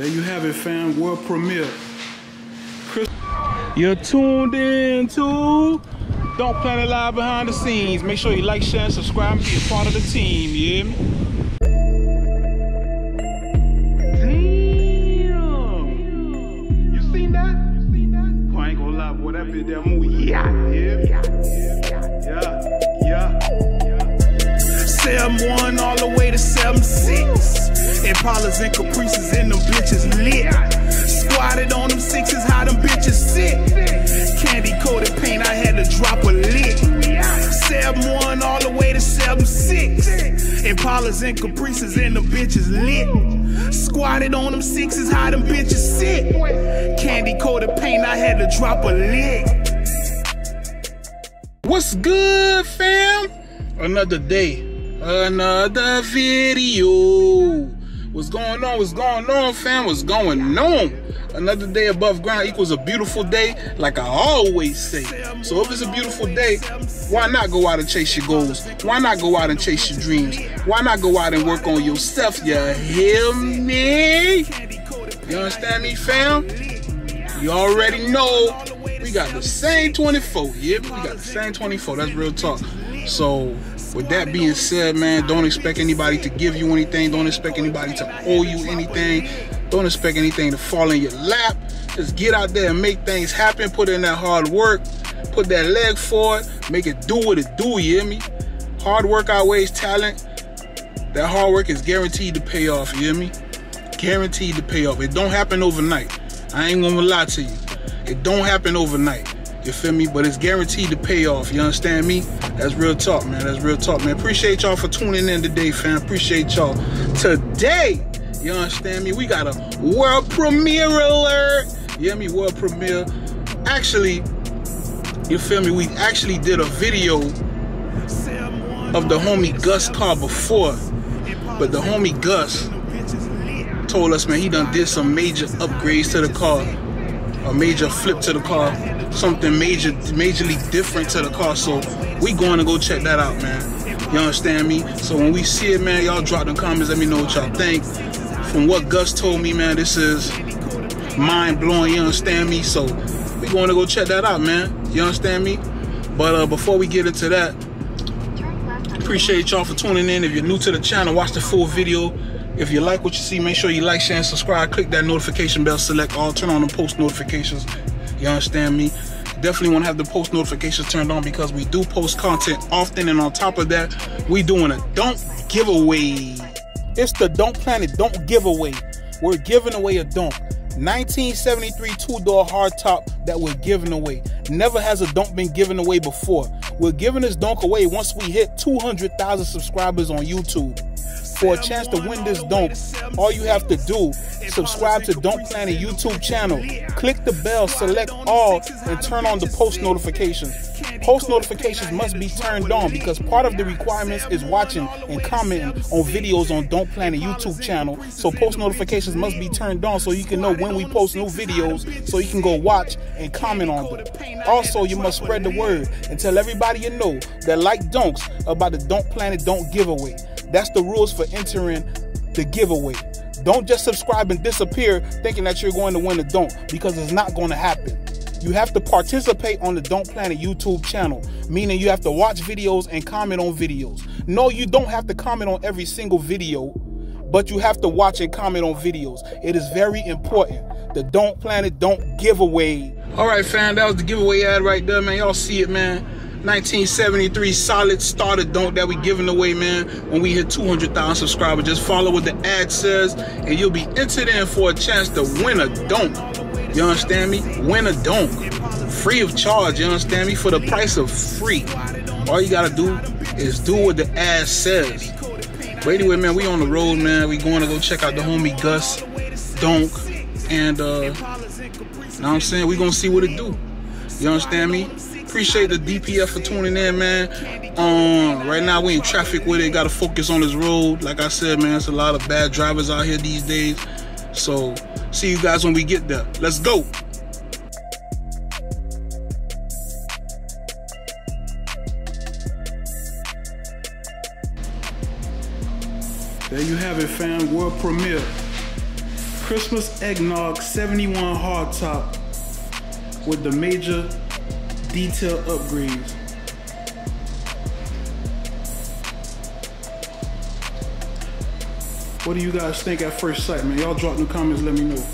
There you have it, fam. World premiere. You're tuned in to Donk Planet Live Behind the Scenes. Make sure you like, share, and subscribe, and be a part of the team, you hear me? One all the way to 7'6". Impalas and Caprices in them bitches lit. Squatted on them sixes, how them bitches sit. Candy coated paint, I had to drop a lick. 7'1" all the way to 7'6". Impalas and Caprices in them bitches lit. Squatted on them sixes, how them bitches sit. Candy coated paint, I had to drop a lick. What's good, fam? Another day. Another video. What's going on? What's going on, fam? What's going on? Another day above ground equals a beautiful day, like I always say. So if it's a beautiful day, why not go out and chase your goals? Why not go out and chase your dreams? Why not go out and work on yourself? You hear me? You understand me, fam? You already know we got the same 24. Yeah, we got the same 24. That's real talk. So with that being said, man, don't expect anybody to give you anything. Don't expect anybody to owe you anything. Don't expect anything to fall in your lap. Just get out there and make things happen. Put in that hard work. Put that leg forward. Make it do what it do, you hear me? Hard work outweighs talent. That hard work is guaranteed to pay off, you hear me? Guaranteed to pay off. It don't happen overnight. I ain't gonna lie to you. It don't happen overnight. You feel me? But it's guaranteed to pay off. You understand me? That's real talk, man. That's real talk, man. Appreciate y'all for tuning in today, fam. Appreciate y'all. Today, you understand me? We got a world premiere alert. You hear me? World premiere. Actually, you feel me? We actually did a video of the homie Gus car before. But the homie Gus told us, man, he done did some major upgrades to the car. A major flip to the car. Something majorly different to the car, so we going to go check that out, man. You understand me? So when we see it, man, y'all drop the comments. Let me know what y'all think. From what Gus told me, man, this is mind-blowing. You understand me? So we going to go check that out, man. You understand me? But before we get into that, appreciate y'all for tuning in. If you're new to the channel, watch the full video. If you like what you see, make sure you like, share, and subscribe. Click that notification bell, select all, turn on the post notifications. You understand me? Definitely want to have the post notifications turned on because we do post content often, and on top of that, we doing a Donk giveaway. It's the Donk Planet Donk giveaway. We're giving away a Donk. 1973 two-door hardtop that we're giving away. Never has a Donk been given away before. We're giving this Donk away once we hit 200,000 subscribers on YouTube. For a chance to win this Donk, all you have to do, subscribe to Donk Planet YouTube channel, click the bell, select all, and turn on the post notifications. Post notifications must be turned on because part of the requirements is watching and commenting on videos on Donk Planet YouTube channel. So post notifications must be turned on so you can know when we post new videos, so you can go watch and comment on them. Also, you must spread the word and tell everybody you know that like Donks about the Donk Planet Donk giveaway. That's the rules for entering the giveaway. Don't just subscribe and disappear thinking that you're going to win a Donk, because it's not going to happen. You have to participate on the Donk Planet YouTube channel, meaning you have to watch videos and comment on videos. No, you don't have to comment on every single video, but you have to watch and comment on videos. It is very important. The Donk Planet Donk giveaway. All right, fam, that was the giveaway ad right there, man. Y'all see it, man. 1973 solid starter Donk that we giving away, man, when we hit 200,000 subscribers. Just follow what the ad says and you'll be entered in for a chance to win a Donk. You understand me? Win a Donk. Free of charge, you understand me? For the price of free. All you gotta do is do what the ad says. But anyway, man, we on the road, man. We going to go check out the homie Gus Donk, and know what I'm saying, we gonna see what it do. You understand me? Appreciate the DPF for tuning in, man. Right now we in traffic with it. Gotta focus on this road. Like I said, man, it's a lot of bad drivers out here these days. So see you guys when we get there. Let's go. There you have it, fam. World premiere. Christmas Eggnog 71 hardtop with the major detail upgrades. What do you guys think at first sight, man? Y'all drop in the comments, let me know.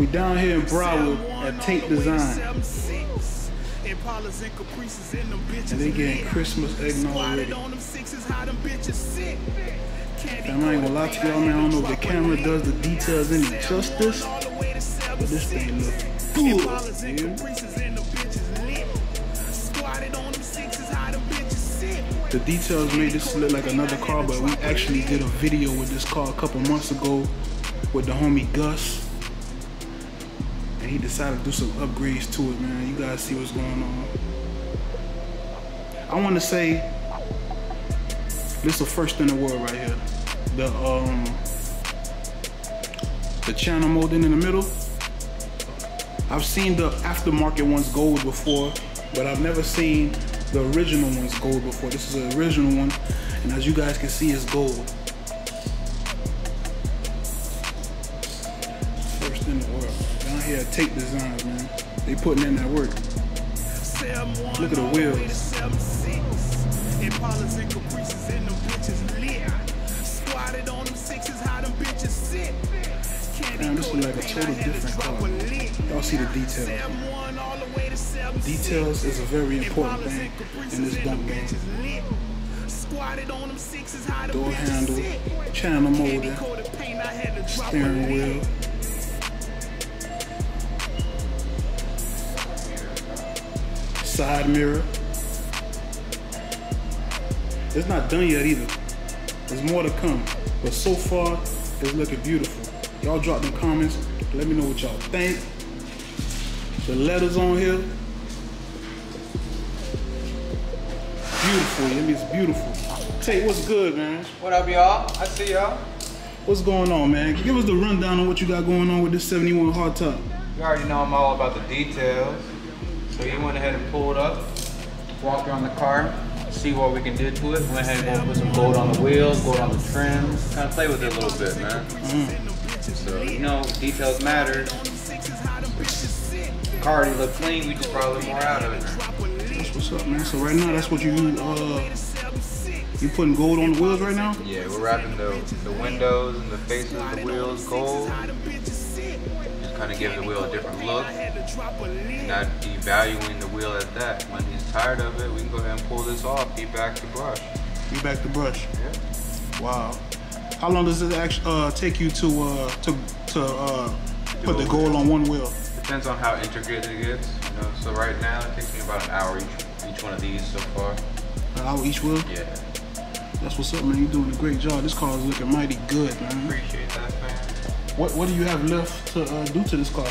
We down here in Broward at Tate Designs. And they getting Christmas eggnog already. Damn, I ain't gonna lie to y'all, man. I don't know if the camera does the details any justice, but this thing look cool, dude. The details made this look like another car, but we actually did a video with this car a couple months ago with the homie Gus. He decided to do some upgrades to it, man. You guys see what's going on. I want to say this is the first in the world right here. The channel molding in the middle. I've seen the aftermarket ones gold before, but I've never seen the original ones gold before. This is the original one, and as you guys can see, it's gold. In the world. Down here at Tate Designs, man. They putting in that work. Look at the wheels. Damn, this is like a total different car. Y'all see the details. Man. Details is a very important thing in this dump game. Door handle, channel molding, steering wheel. Side mirror. It's not done yet either. There's more to come, but so far it's looking beautiful. Y'all drop in the comments. Let me know what y'all think. The letters on here, beautiful. I mean, it's beautiful. Tate, what's good, man? What up, y'all? I see y'all. What's going on, man? Give us the rundown on what you got going on with this 71 hardtop. You already know I'm all about the details. So you went ahead and pulled up, walked around the car, see what we can do to it. Went ahead and put some gold on the wheels, gold on the trims. Kind of play with it a little bit, man. So, you know, details matter. The car already looked clean, we just probably more out of it. That's what's up, man. So right now, that's what you do. You putting gold on the wheels right now? Yeah, we're wrapping the windows and the faces of the wheels gold. Kind of give the wheel a different look, not devaluing the wheel at that. When he's tired of it, we can go ahead and pull this off. Be back to brush. Be back to brush. Yeah. Wow. How long does it actually take you to put the gold on one wheel? Depends on how intricate it gets. You know? So right now it takes me about an hour each one of these so far. An hour each wheel? Yeah. That's what's up, man. You're doing a great job. This car is looking mighty good, man. Appreciate that, man. What do you have left to do to this car?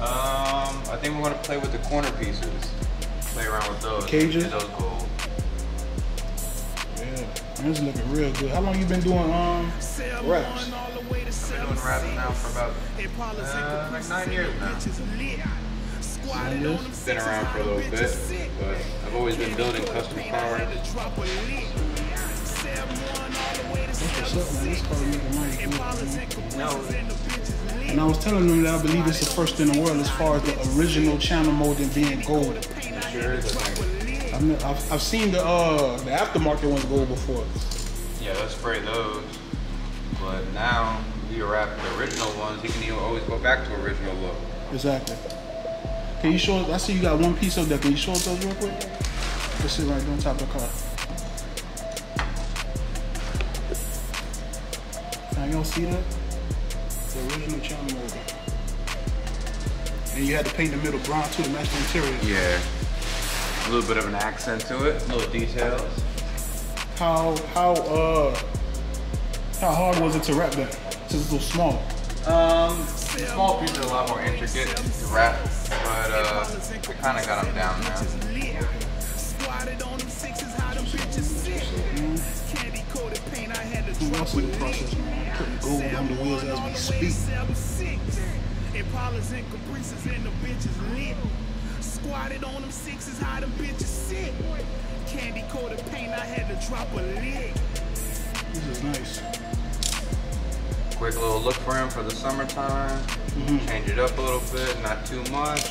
I think we're gonna play with the corner pieces. Play around with those. Cages? Those gold. Yeah, man, it's looking real good. How long you been doing wraps? I've been doing wraps now for about like 9 years now. It's been around for a little bit, but I've always been building custom cars. What's up, man? This car looking mighty good, man. And I was telling them that I believe it's the first in the world as far as the original channel molding being gold. I've seen the aftermarket ones gold before. Yeah, let's spray those. But now we are after the original ones. You can even always go back to original look. Exactly. Can you show us? I see you got one piece up there. Can you show us those real quick? Let's sit right on top of the car. Y'all see that? The original channel molding. And you had to paint the middle brown too to match the interior. Yeah. A little bit of an accent to it. Little details. How hard was it to wrap that? Since it's so small. Small pieces are a lot more intricate to wrap, but we kind of got them down now. Who else in the process, man? Putting gold on the wheels as we speak. This is nice. quick little look for him for the summertime. Change it up a little bit, not too much.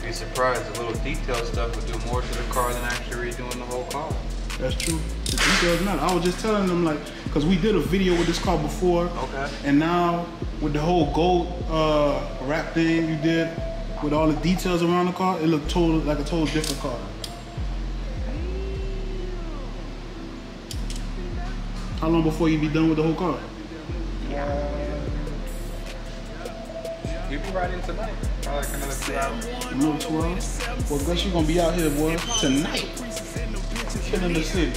Be surprised, the little detail stuff would do more to the car than actually redoing the whole car. That's true. The details not. I was just telling them, like, because we did a video with this car before. Okay. And now with the whole gold wrap thing you did with all the details around the car, it looked total, like a total different car. How long before you be done with the whole car? Yeah. You be riding tonight. Probably like another 2 hours. Another 2 hours? Well, guess you're gonna be out here, boy, tonight. Killing the city.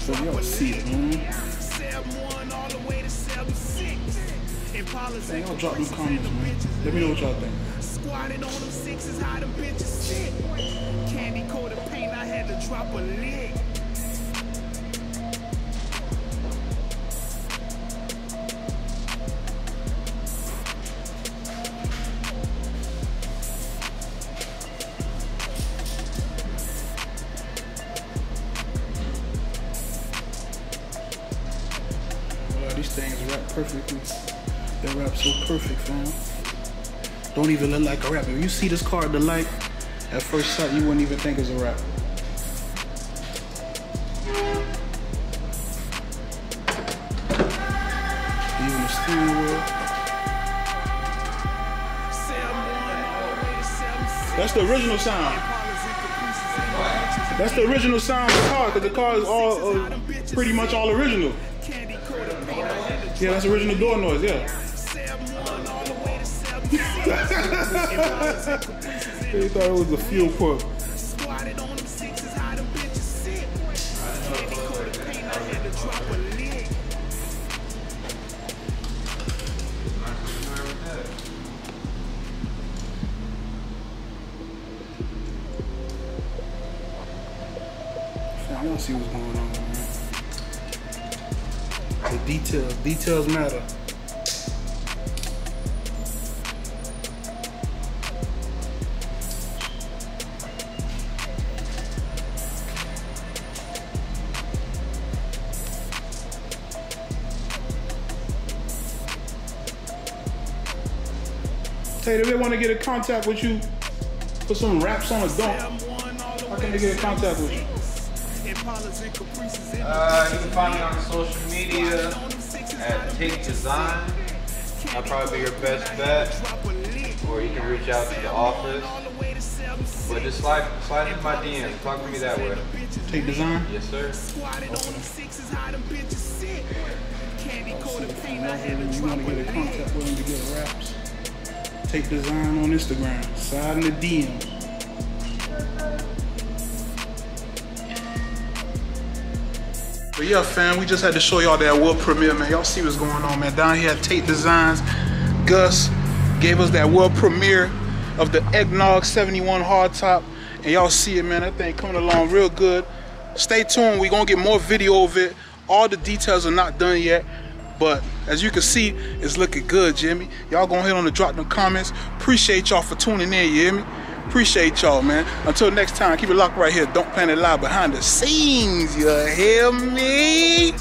So y'all see it, man. Y'all drop these comments, man. Let me know what y'all think. Squatted on them sixes, how them bitches shit. Candy coated paint, I had to drop a lick. Well, these things wrap perfectly. They wrap so perfect, man. Don't even look like a wrap. If you see this car at the light, at first sight, you wouldn't even think it's a wrap. Even the steering wheel. That's the original sound. That's the original sound of the car, because the car is all pretty much all original. Yeah, that's original door noise, yeah. They thought it was a fuel pump. I want to see what's going on, man. The details matter. If they want to get in contact with you, put some raps on a Donk, how can they get in contact with you? You can find me on social media at Tate Designs. That'll probably be your best bet. Or you can reach out to the office. But just slide into my DMs. Talk to me that way. Tate Design? Yes, sir. Okay. You want to get in contact with them to get raps? Tate Design on Instagram, slide in the DM. But yeah, fam, we just had to show y'all that world premiere, man. Y'all see what's going on, man. Down here at Tate Designs, Gus gave us that world premiere of the Eggnog 71 hardtop, and y'all see it, man. That thing coming along real good. Stay tuned, we gonna get more video of it. All the details are not done yet, but as you can see, it's looking good, Jimmy. Y'all gonna hit on the drop in the comments. Appreciate y'all for tuning in, you hear me? Appreciate y'all, man. Until next time, keep it locked right here. Donk Planet live behind the scenes, you hear me?